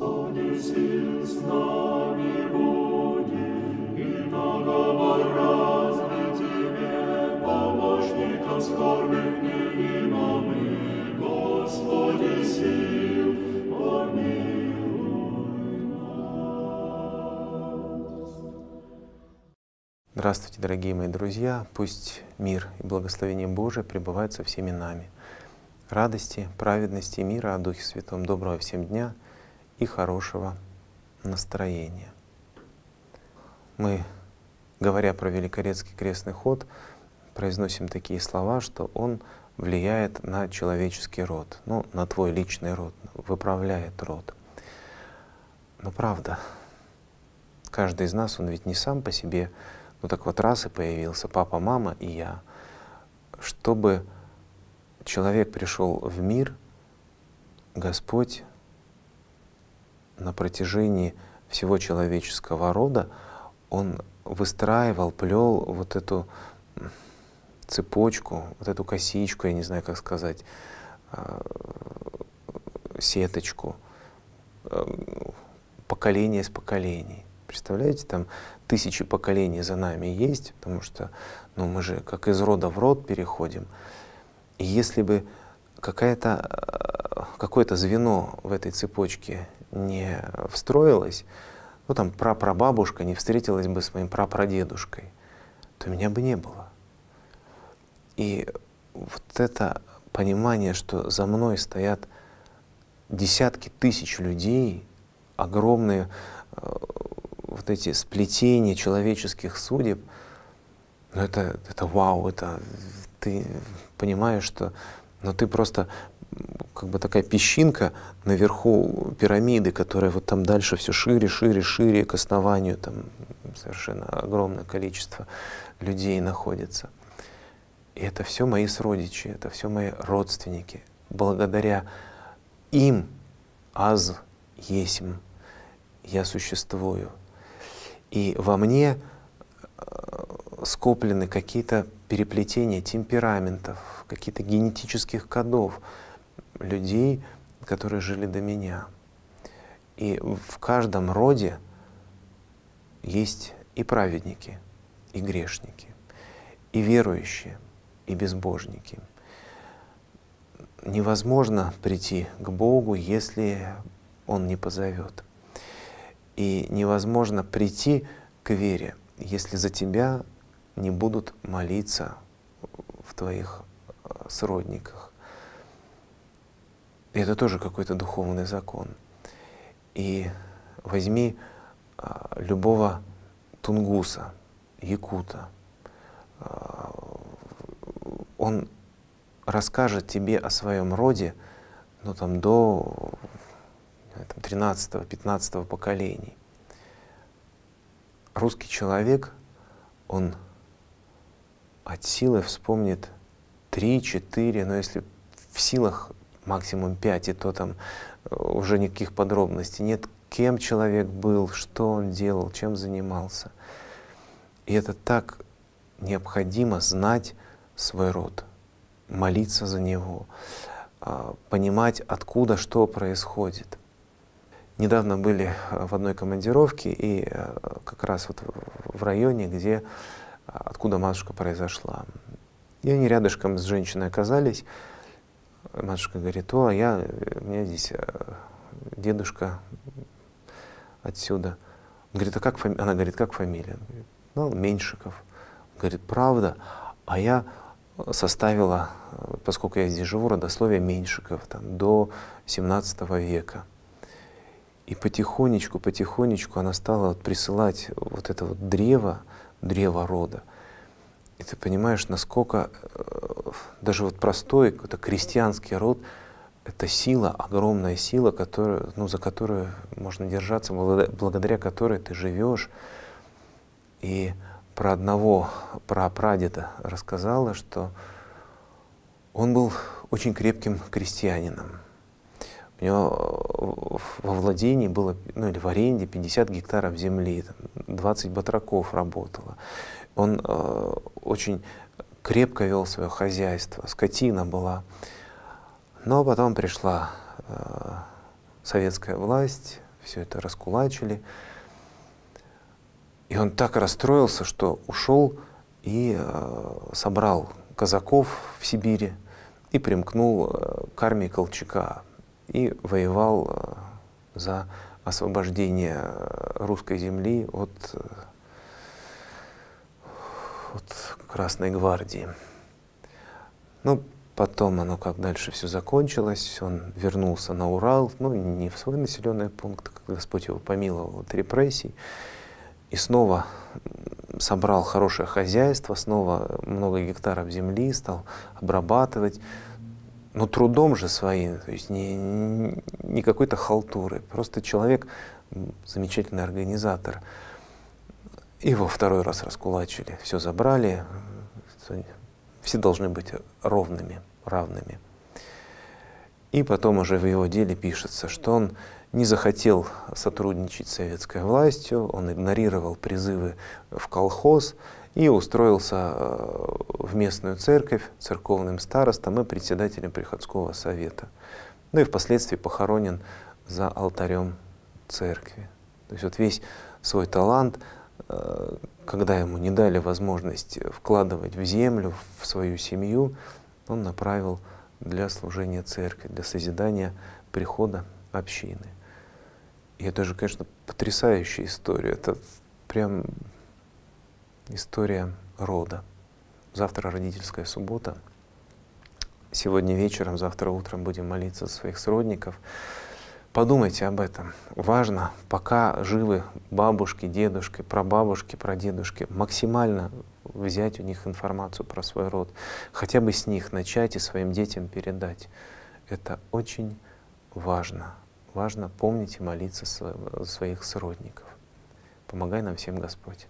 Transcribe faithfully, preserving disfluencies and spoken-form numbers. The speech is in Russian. Здравствуйте, дорогие мои друзья! Пусть мир и благословение Божие пребывают со всеми нами. Радости, праведности, мира о Духе Святом. Доброго всем дня и хорошего настроения. Мы, говоря про Великорецкий крестный ход, произносим такие слова, что он влияет на человеческий род, ну, на твой личный род, выправляет род. Но правда, каждый из нас, он ведь не сам по себе, ну так вот раз и появился папа, мама и я. Чтобы человек пришел в мир, Господь на протяжении всего человеческого рода, Он выстраивал, плел вот эту цепочку, вот эту косичку, я не знаю, как сказать, сеточку, поколение с поколений. Представляете, там тысячи поколений за нами есть, потому что ну, мы же как из рода в род переходим. И если бы какое-то звено в этой цепочке не встроилось, ну там прапрабабушка не встретилась бы с моим прапрадедушкой, то меня бы не было. И вот это понимание, что за мной стоят десятки тысяч людей, огромные вот эти сплетения человеческих судеб, ну это, это вау, это ты понимаешь, что ну ты просто как бы такая песчинка наверху пирамиды, которая вот там дальше все шире, шире, шире к основанию, там совершенно огромное количество людей находится. И это все мои сродичи, это все мои родственники. Благодаря им аз есмь я существую. И во мне скоплены какие-то переплетения темпераментов, каких-то генетических кодов людей, которые жили до меня. И в каждом роде есть и праведники, и грешники, и верующие, и безбожники. Невозможно прийти к Богу, если Он не позовет. И невозможно прийти к вере, если за тебя не будут молиться в твоих сродниках. И это тоже какой-то духовный закон. И возьми любого тунгуса, якута. Он расскажет тебе о своем роде, ну там до тринадцатого-пятнадцатого поколений. Русский человек, он от силы вспомнит три-четыре, но если в силах максимум пять, и то там уже никаких подробностей нет, кем человек был, что он делал, чем занимался. И это так необходимо знать свой род, молиться за него, понимать, откуда что происходит. Недавно были в одной командировке, и как раз вот в районе, где, откуда матушка произошла. И они рядышком с женщиной оказались. Матушка говорит: о, а я, у меня здесь дедушка отсюда. Он говорит: а как фами-? Она говорит: как фамилия? Он говорит: ну, Меньшиков. Он говорит: правда? А я составила, поскольку я здесь живу, родословие Меньшиков там, до семнадцатого века. И потихонечку, потихонечку она стала вот присылать вот это вот древо, древо рода. И ты понимаешь, насколько даже вот простой какой-то крестьянский род — это сила, огромная сила, которую, ну, за которую можно держаться, благодаря которой ты живешь. И про одного прапрадеда рассказала, что он был очень крепким крестьянином. У него во владении было, ну или в аренде, пятьдесят гектаров земли, двадцать батраков работало. Он э, очень крепко вел свое хозяйство, скотина была. Но потом пришла э, советская власть, все это раскулачили. И он так расстроился, что ушел и э, собрал казаков в Сибири и примкнул э, к армии Колчака и воевал э, за освобождение русской земли от, э, от Красной гвардии. Ну, потом оно как дальше все закончилось, он вернулся на Урал, ну, не в свой населенный пункт, как Господь его помиловал от репрессий, и снова собрал хорошее хозяйство, снова много гектаров земли стал обрабатывать, но трудом же своим, то есть не, не какой-то халтуры, просто человек, замечательный организатор. Его второй раз раскулачили, все забрали, все должны быть ровными, равными. И потом уже в его деле пишется, что он не захотел сотрудничать с советской властью, он игнорировал призывы в колхоз и устроился в местную церковь церковным старостом и председателем приходского совета. Ну и впоследствии похоронен за алтарем церкви. То есть вот весь свой талант, когда ему не дали возможность вкладывать в землю, в свою семью, он направил для служения церкви, для созидания прихода общины. И это же, конечно, потрясающая история. Это прям история рода. Завтра родительская суббота. Сегодня вечером, завтра утром будем молиться за своих сродников. Подумайте об этом. Важно, пока живы бабушки, дедушки, прабабушки, прадедушки, максимально взять у них информацию про свой род. Хотя бы с них начать и своим детям передать. Это очень важно. Важно помнить и молиться за своих сродников. Помогай нам всем, Господь.